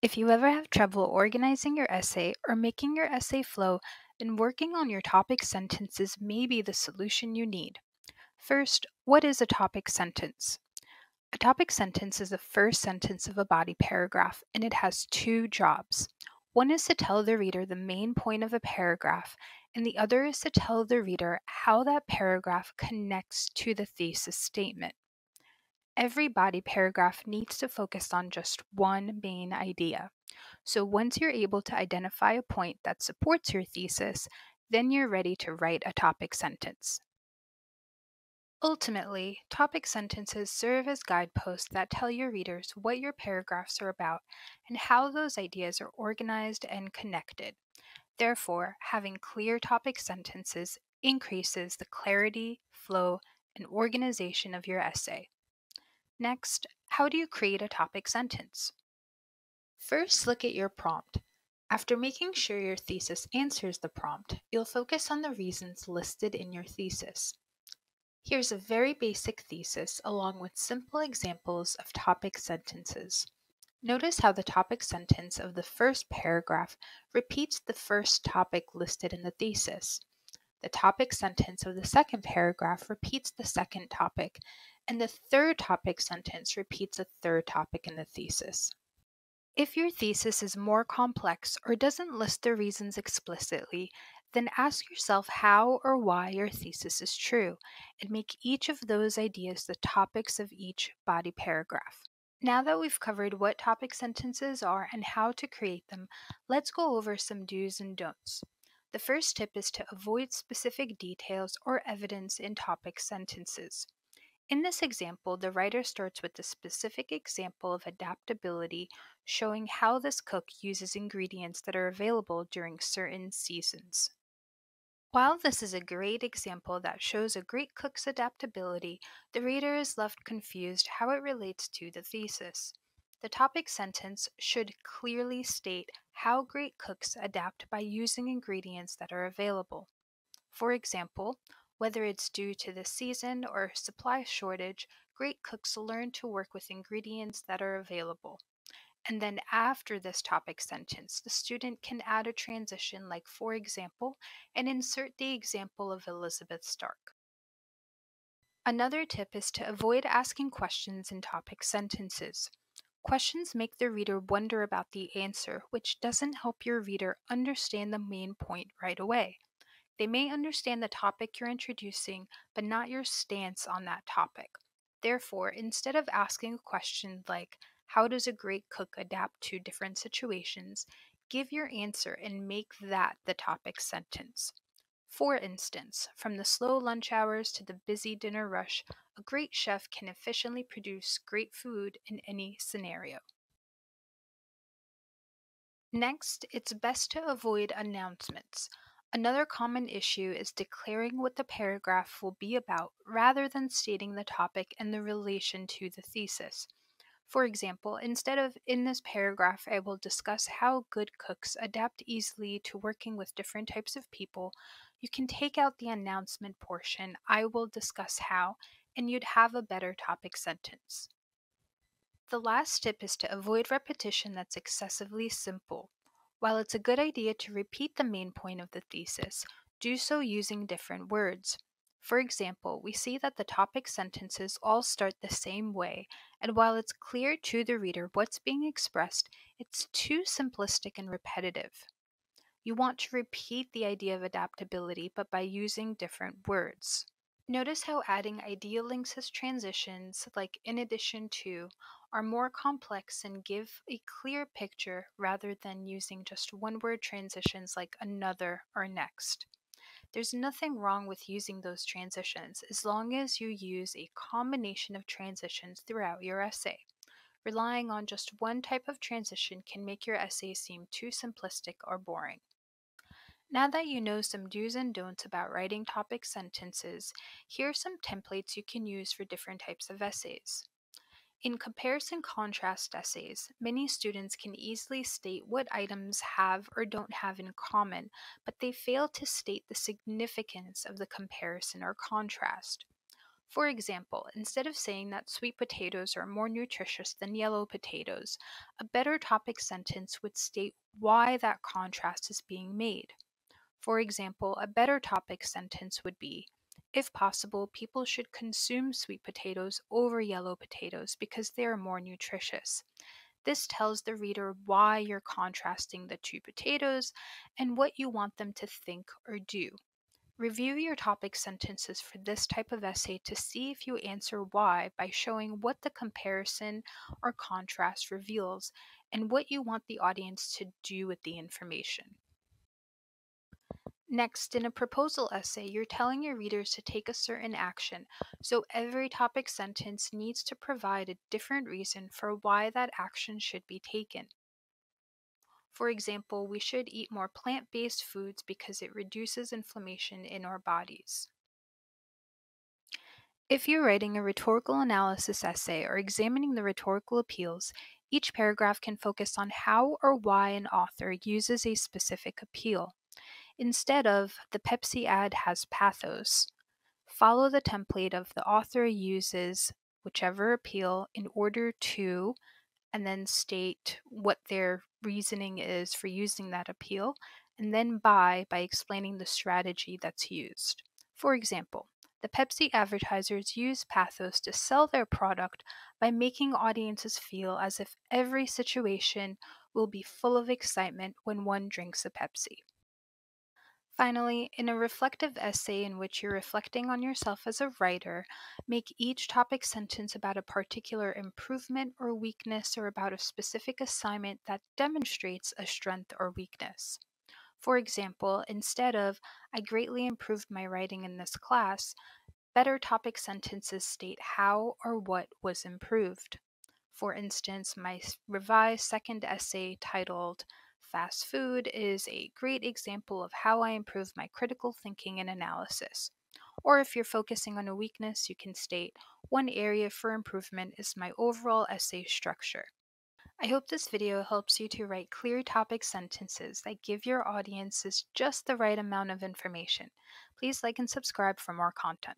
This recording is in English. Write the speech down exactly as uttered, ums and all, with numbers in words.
If you ever have trouble organizing your essay or making your essay flow, then working on your topic sentences may be the solution you need. First, what is a topic sentence? A topic sentence is the first sentence of a body paragraph, and it has two jobs. One is to tell the reader the main point of a paragraph, and the other is to tell the reader how that paragraph connects to the thesis statement. Every body paragraph needs to focus on just one main idea. So once you're able to identify a point that supports your thesis, then you're ready to write a topic sentence. Ultimately, topic sentences serve as guideposts that tell your readers what your paragraphs are about and how those ideas are organized and connected. Therefore, having clear topic sentences increases the clarity, flow, and organization of your essay. Next, how do you create a topic sentence? First, look at your prompt. After making sure your thesis answers the prompt, you'll focus on the reasons listed in your thesis. Here's a very basic thesis along with simple examples of topic sentences. Notice how the topic sentence of the first paragraph repeats the first topic listed in the thesis. The topic sentence of the second paragraph repeats the second topic, and the third topic sentence repeats a third topic in the thesis. If your thesis is more complex or doesn't list the reasons explicitly, then ask yourself how or why your thesis is true, and make each of those ideas the topics of each body paragraph. Now that we've covered what topic sentences are and how to create them, let's go over some do's and don'ts. The first tip is to avoid specific details or evidence in topic sentences. In this example, the writer starts with a specific example of adaptability, showing how this cook uses ingredients that are available during certain seasons. While this is a great example that shows a great cook's adaptability, the reader is left confused how it relates to the thesis. The topic sentence should clearly state how great cooks adapt by using ingredients that are available. For example, whether it's due to the season or supply shortage, great cooks learn to work with ingredients that are available. And then after this topic sentence, the student can add a transition like, for example, and insert the example of Elizabeth Stark. Another tip is to avoid asking questions in topic sentences. Questions make the reader wonder about the answer, which doesn't help your reader understand the main point right away. They may understand the topic you're introducing, but not your stance on that topic. Therefore, instead of asking a question like, "How does a great cook adapt to different situations?" give your answer and make that the topic sentence. For instance, from the slow lunch hours to the busy dinner rush, a great chef can efficiently produce great food in any scenario. Next, it's best to avoid announcements. Another common issue is declaring what the paragraph will be about rather than stating the topic and the relation to the thesis. For example, instead of, "In this paragraph, I will discuss how good cooks adapt easily to working with different types of people," you can take out the announcement portion, "I will discuss how," and you'd have a better topic sentence. The last tip is to avoid repetition that's excessively simple. While it's a good idea to repeat the main point of the thesis, do so using different words. For example, we see that the topic sentences all start the same way, and while it's clear to the reader what's being expressed, it's too simplistic and repetitive. You want to repeat the idea of adaptability, but by using different words. Notice how adding idea links as transitions, like "in addition to," are more complex and give a clear picture rather than using just one-word transitions like "another" or "next." There's nothing wrong with using those transitions as long as you use a combination of transitions throughout your essay. Relying on just one type of transition can make your essay seem too simplistic or boring. Now that you know some do's and don'ts about writing topic sentences, here are some templates you can use for different types of essays. In comparison-contrast essays, many students can easily state what items have or don't have in common, but they fail to state the significance of the comparison or contrast. For example, instead of saying that sweet potatoes are more nutritious than yellow potatoes, a better topic sentence would state why that contrast is being made. For example, a better topic sentence would be, if possible, people should consume sweet potatoes over yellow potatoes because they are more nutritious. This tells the reader why you're contrasting the two potatoes and what you want them to think or do. Review your topic sentences for this type of essay to see if you answer why by showing what the comparison or contrast reveals and what you want the audience to do with the information. Next, in a proposal essay, you're telling your readers to take a certain action, so every topic sentence needs to provide a different reason for why that action should be taken. For example, we should eat more plant-based foods because it reduces inflammation in our bodies. If you're writing a rhetorical analysis essay or examining the rhetorical appeals, each paragraph can focus on how or why an author uses a specific appeal. Instead of, the Pepsi ad has pathos, follow the template of the author uses whichever appeal in order to, and then state what their reasoning is for using that appeal, and then by by explaining the strategy that's used. For example, the Pepsi advertisers use pathos to sell their product by making audiences feel as if every situation will be full of excitement when one drinks a Pepsi. Finally, in a reflective essay in which you're reflecting on yourself as a writer, make each topic sentence about a particular improvement or weakness or about a specific assignment that demonstrates a strength or weakness. For example, instead of, I greatly improved my writing in this class, better topic sentences state how or what was improved. For instance, my revised second essay titled, Fast food is a great example of how I improve my critical thinking and analysis. Or if you're focusing on a weakness, you can state, one area for improvement is my overall essay structure. I hope this video helps you to write clear topic sentences that give your audiences just the right amount of information. Please like and subscribe for more content.